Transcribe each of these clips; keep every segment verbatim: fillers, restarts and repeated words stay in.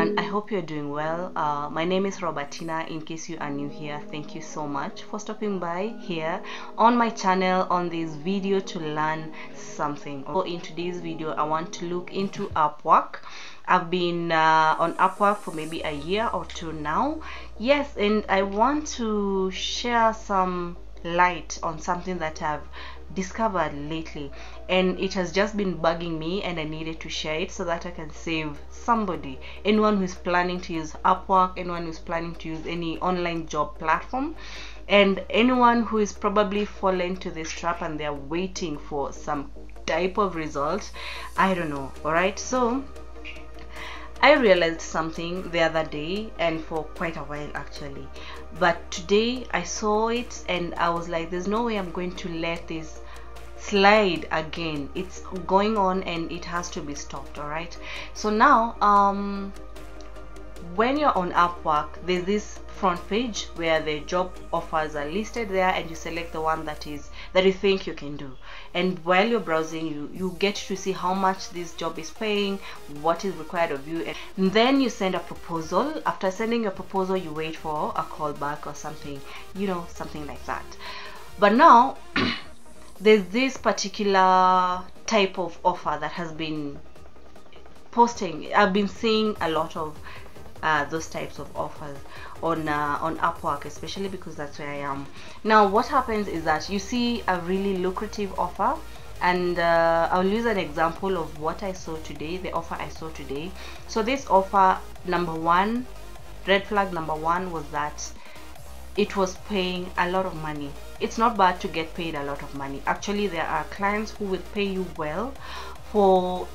and I hope you're doing well. Uh, my name is Robertina. In case you are new here, thank you so much for stopping by here on my channel on this video to learn something. So in today's video, I want to look into Upwork. I've been uh, on Upwork for maybe a year or two now. Yes, and I want to share some light on something that I've discovered lately, and it has just been bugging me, and I needed to share it so that I can save somebody, anyone who's planning to use Upwork, anyone who's planning to use any online job platform, and anyone who is probably fallen to this trap and they're waiting for some type of result. I don't know. All right, so I realized something the other day, and for quite a while actually, but today I saw it and I was like, there's no way I'm going to let this slide again. It's going on and it has to be stopped. All right, so now um when you're on Upwork, there's this front page where the job offers are listed there, and you select the one that is that you think you can do, and while you're browsing, you you get to see how much this job is paying, what is required of you, and then you send a proposal. After sending your proposal, you wait for a call back or something, you know, something like that. But now there's this particular type of offer that has been posting. I've been seeing a lot of Uh, those types of offers on uh, on Upwork, especially because that's where I am now. What happens is that you see a really lucrative offer, and uh, I'll use an example of what I saw today, the offer I saw today. So this offer, number one, red flag number one was that it was paying a lot of money. It's not bad to get paid a lot of money. Actually, there are clients who will pay you well for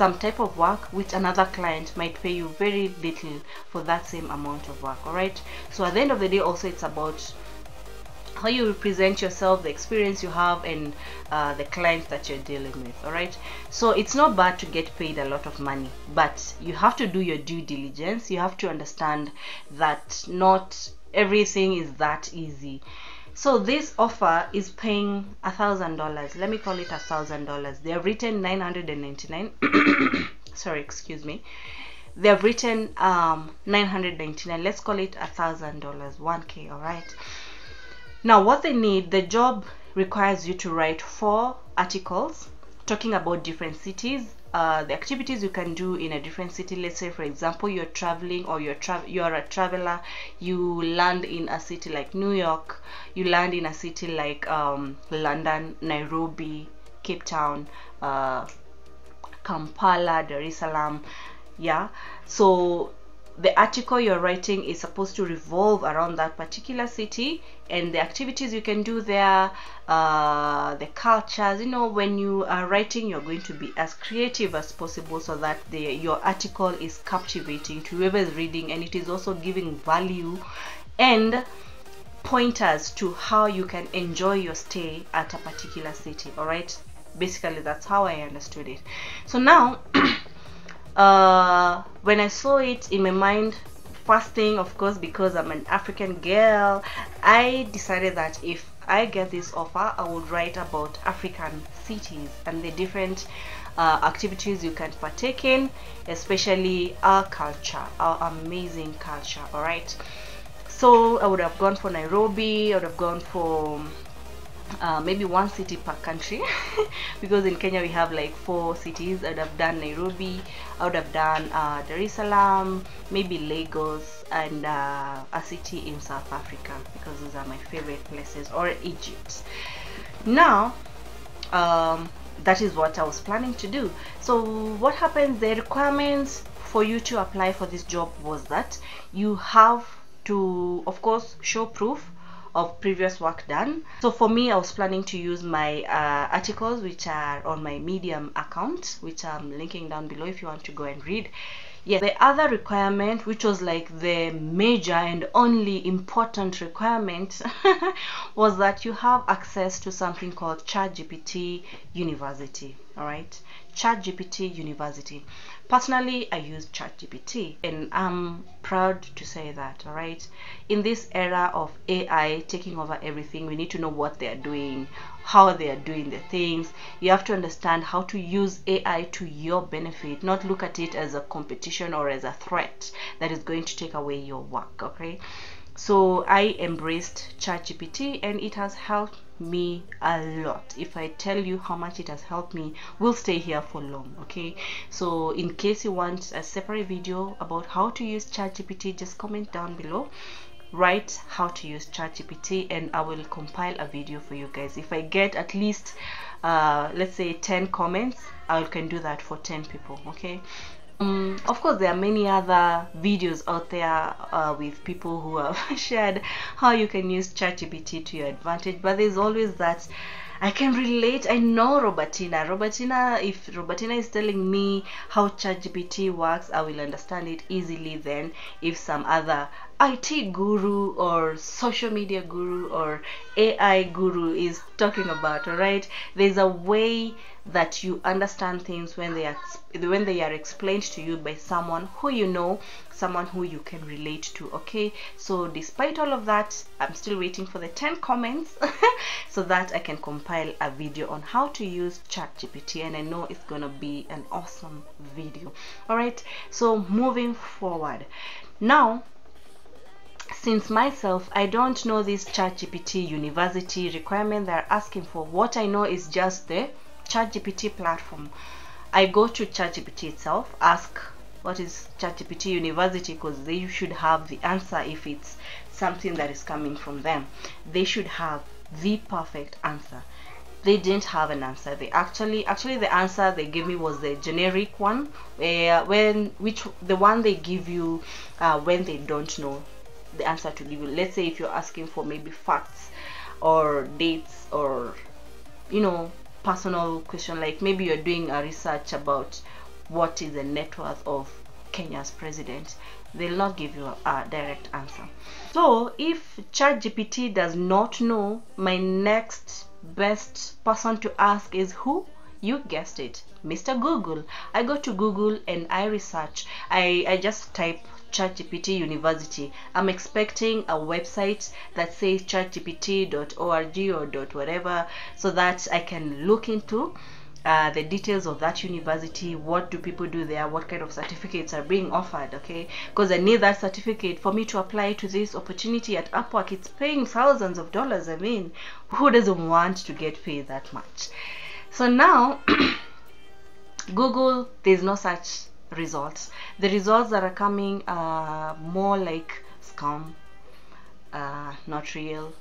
some type of work, which another client might pay you very little for that same amount of work. All right, so at the end of the day, also it's about how you represent yourself, the experience you have, and uh, the clients that you're dealing with. All right, so it's not bad to get paid a lot of money, but you have to do your due diligence. You have to understand that not everything is that easy. So this offer is paying a thousand dollars. Let me call it a thousand dollars. They have written nine hundred ninety-nine. Sorry, excuse me, they have written um nine hundred ninety-nine. Let's call it a thousand dollars, one K. All right, now what they need, the job requires you to write four articles talking about different cities, uh the activities you can do in a different city. Let's say, for example, you're traveling, or you're tra you're a traveler. You land in a city like New York, you land in a city like um London, Nairobi, Cape Town, uh Kampala, Dar es Salaam. Yeah, so the article you're writing is supposed to revolve around that particular city and the activities you can do there, uh, the cultures. You know, when you are writing, you're going to be as creative as possible so that the, your article is captivating to whoever is reading, and it is also giving value and pointers to how you can enjoy your stay at a particular city. All right, basically that's how I understood it. So now uh when I saw it in my mind, first thing, of course, because I'm an African girl, I decided that if I get this offer, I would write about African cities and the different uh, activities you can partake in, especially our culture, our amazing culture. All right, so I would have gone for Nairobi, I would have gone for Uh, maybe one city per country because in Kenya we have like four cities. I would have done Nairobi, I would have done uh, Dar es Salaam, maybe Lagos, and uh, a city in South Africa, because those are my favorite places, or Egypt. Now um, that is what I was planning to do. So what happens, the requirements for you to apply for this job was that you have to, of course, show proof of previous work done. So for me, I was planning to use my uh, articles, which are on my Medium account, which I'm linking down below if you want to go and read. Yeah, the other requirement, which was like the major and only important requirement was that you have access to something called ChatGPT University. All right, ChatGPT University. Personally, I use ChatGPT, and I'm proud to say that. All right, in this era of A I taking over everything, we need to know what they are doing, how they are doing the things. You have to understand how to use A I to your benefit, not look at it as a competition or as a threat that is going to take away your work. Okay, so I embraced ChatGPT and it has helped me a lot. If I tell you how much it has helped me, we'll stay here for long. Okay, so in case you want a separate video about how to use ChatGPT, just comment down below, write how to use ChatGPT, and I will compile a video for you guys. If I get at least uh, let's say ten comments, I can do that for ten people. Okay, um, of course there are many other videos out there uh, with people who have shared how you can use ChatGPT to your advantage, but there's always that I can relate. I know Robertina. Robertina, if Robertina is telling me how ChatGPT works, I will understand it easily than if some other I T guru or social media guru or A I guru is talking about. All right, there's a way that you understand things when they are when they are explained to you by someone who you know, someone who you can relate to. Okay, so despite all of that, I'm still waiting for the ten comments so that I can compile a video on how to use ChatGPT, and I know it's gonna be an awesome video. All right, so moving forward now, since myself, I don't know this ChatGPT University requirement they're asking for. What I know is just the ChatGPT platform. I go to ChatGPT itself, ask what is ChatGPT University, because they should have the answer. If it's something that is coming from them, they should have the perfect answer. They didn't have an answer. They actually actually the answer they gave me was the generic one, uh, when which the one they give you uh, when they don't know the answer to give you. Let's say if you're asking for maybe facts or dates, or you know, personal question, like maybe you're doing a research about what is the net worth of Kenya's president, they'll not give you a direct answer. So if ChatGPT does not know, my next best person to ask is who? You guessed it, Mister Google. I go to Google and I research. I, I just type ChatGPT University. I'm expecting a website that says chat G P T dot org or dot whatever, so that I can look into uh, the details of that university. What do people do there? What kind of certificates are being offered? Okay, because I need that certificate for me to apply to this opportunity at Upwork. It's paying thousands of dollars. I mean, who doesn't want to get paid that much? So now Google, there's no such results. The results that are coming are more like scam, uh, not real.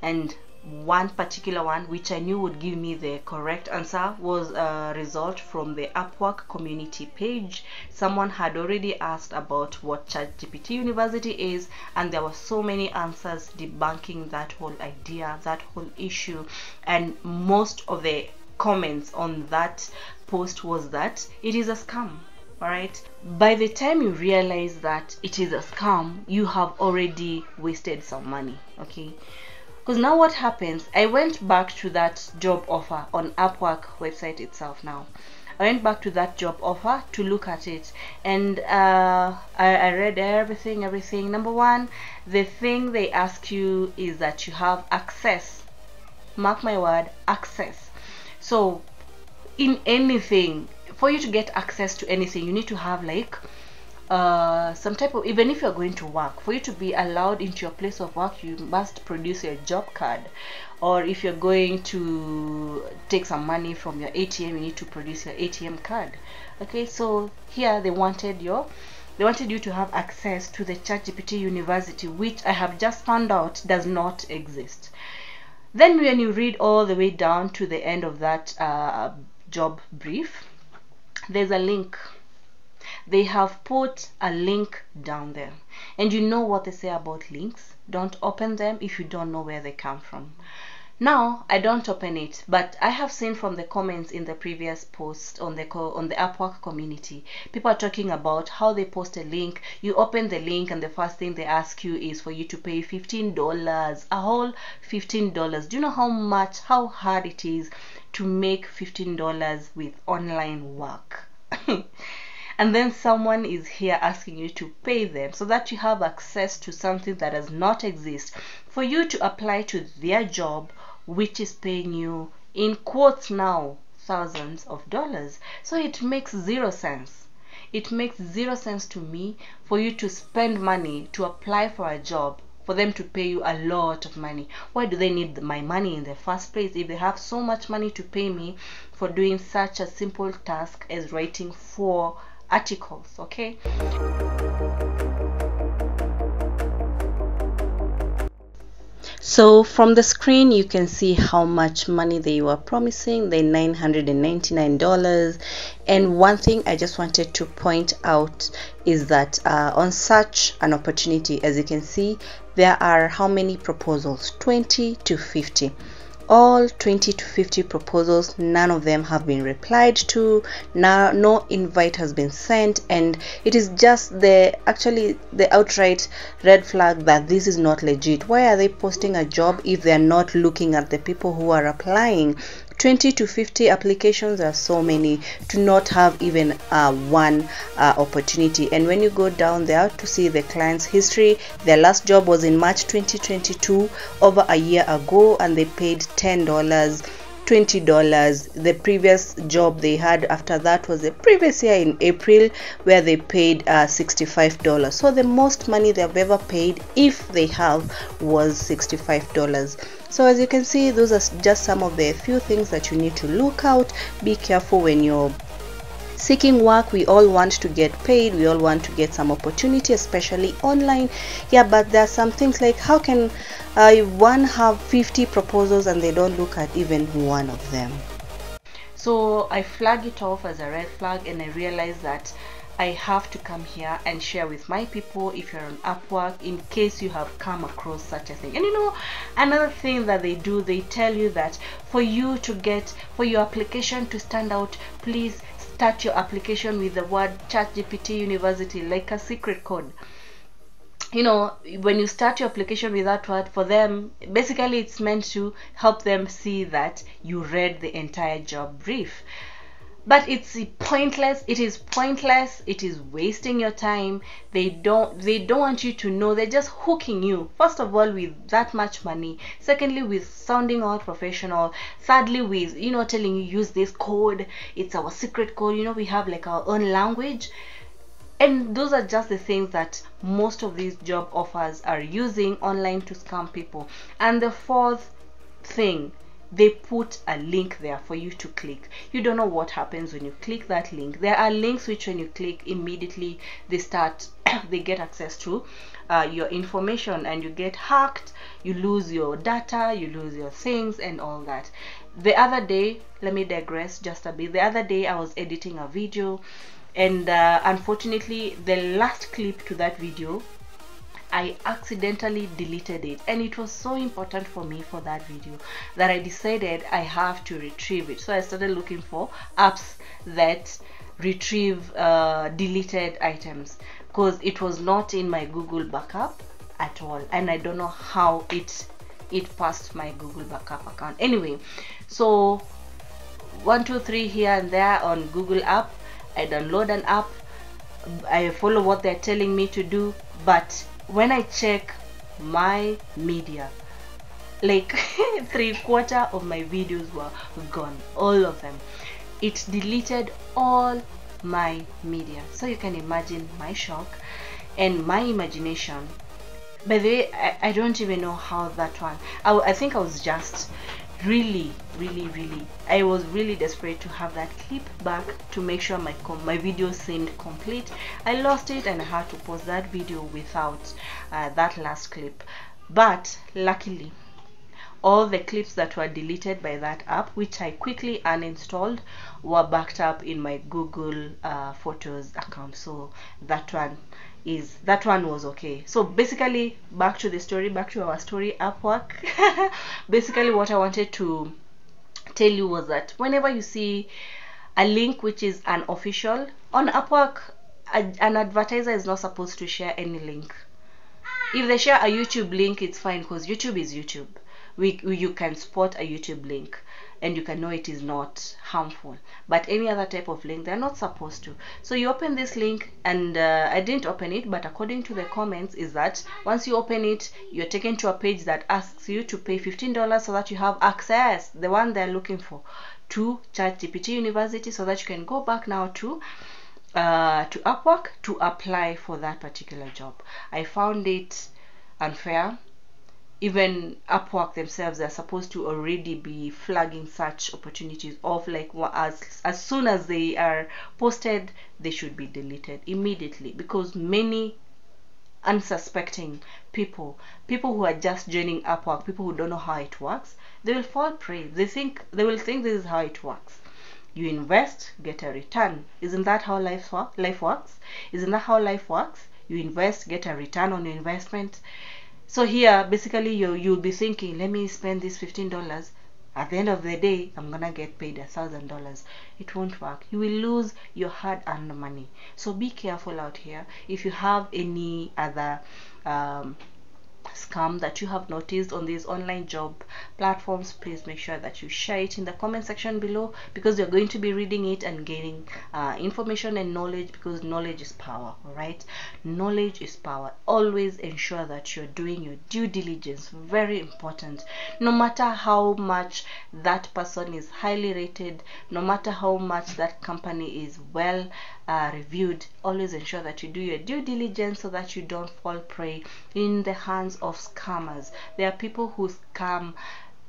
And one particular one which I knew would give me the correct answer was a result from the Upwork community page. Someone had already asked about what ChatGPT University is, and there were so many answers debunking that whole idea, that whole issue. And most of the comments on that post was that it is a scam. Alright, by the time you realize that it is a scam, you have already wasted some money. Okay, because now what happens, I went back to that job offer on Upwork website itself. Now I went back to that job offer to look at it, and uh, I, I read everything everything number one, the thing they ask you is that you have access. Mark my word, access. So in anything, for you to get access to anything, you need to have like uh, some type of, even if you're going to work, for you to be allowed into your place of work, you must produce your job card. Or if you're going to take some money from your A T M, you need to produce your A T M card. Okay, so here they wanted your they wanted you to have access to the ChatGPT University, which I have just found out does not exist. Then when you read all the way down to the end of that uh, job brief, there's a link. They have put a link down there, and you know what they say about links: don't open them if you don't know where they come from. Now I don't open it, but I have seen from the comments in the previous post on the co on the Upwork community, people are talking about how they post a link, you open the link, and the first thing they ask you is for you to pay fifteen dollars, a whole fifteen dollars. Do you know how much, how hard it is to make fifteen dollars with online work? And then someone is here asking you to pay them so that you have access to something that does not exist, for you to apply to their job which is paying you, in quotes now, thousands of dollars. So it makes zero sense. It makes zero sense to me for you to spend money to apply for a job, for them to pay you a lot of money. Why do they need my money in the first place if they have so much money to pay me for doing such a simple task as writing four articles? Okay. So from the screen you can see how much money they were promising, the nine hundred ninety-nine dollars. And one thing I just wanted to point out is that uh, on such an opportunity, as you can see, there are how many proposals? twenty to fifty. All twenty to fifty proposals, none of them have been replied to, now no invite has been sent, and it is just the actually the outright red flag that this is not legit. Why are they posting a job if they are not looking at the people who are applying? Twenty to fifty applications are so many to not have even uh, one uh, opportunity. And when you go down there to see the client's history, their last job was in March twenty twenty-two, over a year ago, and they paid ten dollars, twenty dollars. The previous job they had after that was the previous year in April, where they paid uh, sixty-five dollars. So the most money they've ever paid, if they have, was sixty-five dollars. So as you can see, those are just some of the few things that you need to look out. Be careful when you're seeking work. We all want to get paid, we all want to get some opportunity, especially online. Yeah, but there are some things like, how can uh, one have fifty proposals and they don't look at even one of them? So I flag it off as a red flag, and I realize that I have to come here and share with my people, if you're on Upwork, in case you have come across such a thing. And you know, another thing that they do, they tell you that for you to get, for your application to stand out, please start your application with the word ChatGPT University, like a secret code. You know, when you start your application with that word, for them, basically it's meant to help them see that you read the entire job brief. But it's pointless. It is pointless. It is wasting your time. They don't. They don't want you to know. They're just hooking you. First of all, with that much money. Secondly, with sounding all professional. Thirdly, with you know telling you use this code. It's our secret code. You know we have like our own language. And those are just the things that most of these job offers are using online to scam people. And the fourth thing, they put a link there for you to click. You don't know what happens when you click that link. There are links which when you click, immediately they start they get access to uh, your information, and you get hacked, you lose your data, you lose your things and all that. The other day, let me digress just a bit. The other day I was editing a video, and uh, unfortunately the last clip to that video, I accidentally deleted it, and it was so important for me for that video that I decided I have to retrieve it. So I started looking for apps that retrieve uh, deleted items, because it was not in my Google backup at all, and I don't know how it it passed my Google backup account. Anyway, so one two three here and there on Google app, I download an app, I follow what they're telling me to do, but when I check my media, like three quarter of my videos were gone, all of them. It deleted all my media. So you can imagine my shock and my imagination. By the way, I, I don't even know how that one, I, I think I was just really, really, really, I was really desperate to have that clip back to make sure my com my video seemed complete. I lost it, and I had to post that video without uh, that last clip. But luckily, all the clips that were deleted by that app, which I quickly uninstalled, were backed up in my Google uh, Photos account. So that one is that one was okay. So basically, back to the story, back to our story, Upwork. Basically, what I wanted to tell you was that whenever you see a link which is unofficial on Upwork, a, an advertiser is not supposed to share any link. If they share a YouTube link, it's fine, because YouTube is YouTube. We, we you can spot a YouTube link. and you can know it is not harmful. But any other type of link, they're not supposed to. So you open this link, and uh, I didn't open it, but according to the comments is that once you open it, you're taken to a page that asks you to pay fifteen dollars so that you have access, the one they're looking for, to ChatGPT University, so that you can go back now to uh, to Upwork to apply for that particular job. I found it unfair. Even Upwork themselves are supposed to already be flagging such opportunities off, like as, as soon as they are posted, they should be deleted immediately, because many unsuspecting people, people who are just joining Upwork, people who don't know how it works, they will fall prey. They think, they will think this is how it works. You invest, get a return. Isn't that how life, life works? Isn't that how life works? You invest, get a return on your investment. So here, basically, you, you'll be thinking, let me spend this fifteen dollars. At the end of the day, I'm going to get paid one thousand dollars. It won't work. You will lose your hard-earned money. So be careful out here. If you have any other um, scam that you have noticed on these online job platforms, please make sure that you share it in the comment section below, because you're going to be reading it and gaining uh, information and knowledge, because knowledge is power. All right, knowledge is power. Always ensure that you're doing your due diligence. Very important. No matter how much that person is highly rated, no matter how much that company is well uh, reviewed, always ensure that you do your due diligence so that you don't fall prey in the hands of scammers. There are people who scam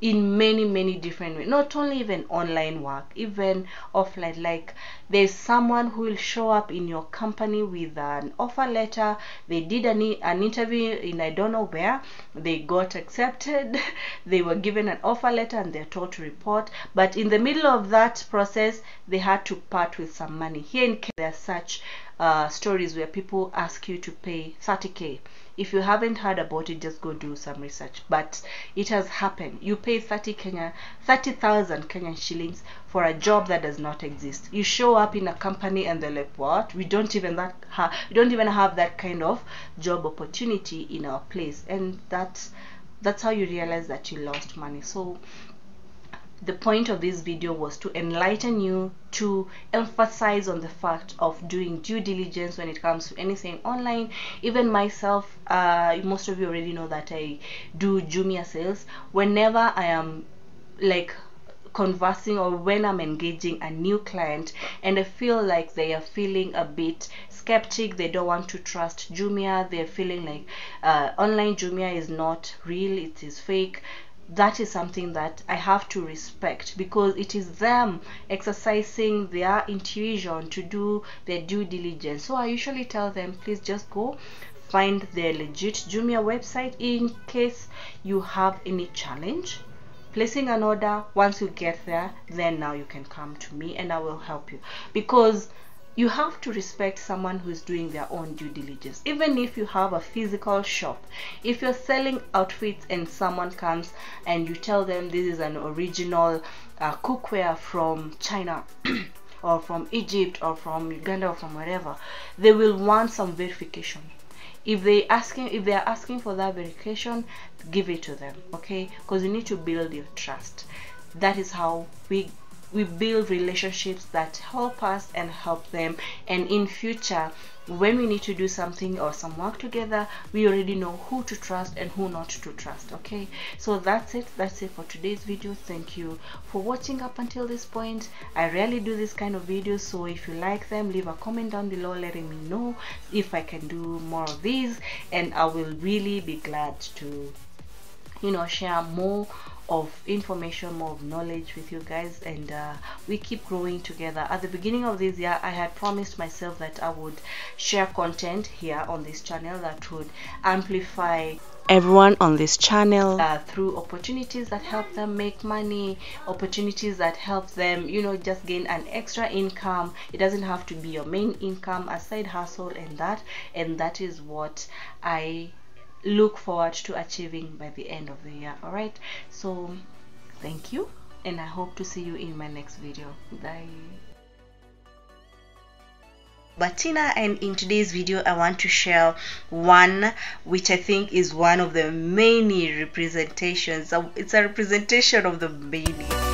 in many many different ways, not only even online work, even offline. Like, there's someone who will show up in your company with an offer letter. They did an, an interview in I don't know where, they got accepted, they were given an offer letter and they're told to report, but in the middle of that process they had to part with some money. Here in Kenya, there are such uh, stories where people ask you to pay thirty K. If you haven't heard about it, just go do some research. But it has happened. You pay thirty Kenya, thirty thousand Kenyan shillings for a job that does not exist. You show up in a company and they're like, "What? We don't even that ha we don't even have that kind of job opportunity in our place." And that's that's how you realize that you lost money. So the point of this video was to enlighten you, to emphasize on the fact of doing due diligence when it comes to anything online. Even myself, uh, most of you already know that I do Jumia sales. Whenever I am like conversing or when I'm engaging a new client and I feel like they are feeling a bit skeptic, they don't want to trust Jumia, they're feeling like uh, online Jumia is not real, it is fake. That is something that I have to respect, because it is them exercising their intuition to do their due diligence. So I usually tell them, please just go find their legit Jumia website in case you have any challenge placing an order. Once you get there, then now you can come to me and I will help you, because you have to respect someone who's doing their own due diligence. Even if you have a physical shop, if you're selling outfits and someone comes and you tell them this is an original uh, cookware from China or from Egypt or from Uganda or from wherever, they will want some verification. If they asking, if they are asking for that verification, give it to them, okay? Because you need to build your trust. That is how we. We build relationships that help us and help them, and in future when we need to do something or some work together, we already know who to trust and who not to trust. Okay, so that's it that's it for today's video. Thank you for watching up until this point. I rarely do this kind of videos, so if you like them, leave a comment down below letting me know if I can do more of these, and I will really be glad to, you know, share more of information, more of knowledge with you guys, and uh, we keep growing together. At the beginning of this year, I had promised myself that I would share content here on this channel that would amplify everyone on this channel uh, through opportunities that help them make money, opportunities that help them, you know, just gain an extra income. It doesn't have to be your main income, a side hustle, and that and that is what I look forward to achieving by the end of the year. All right, so thank you, and I hope to see you in my next video. Bye. Bettina, and in today's video I want to share one which I think is one of the many representations. It's a representation of the baby.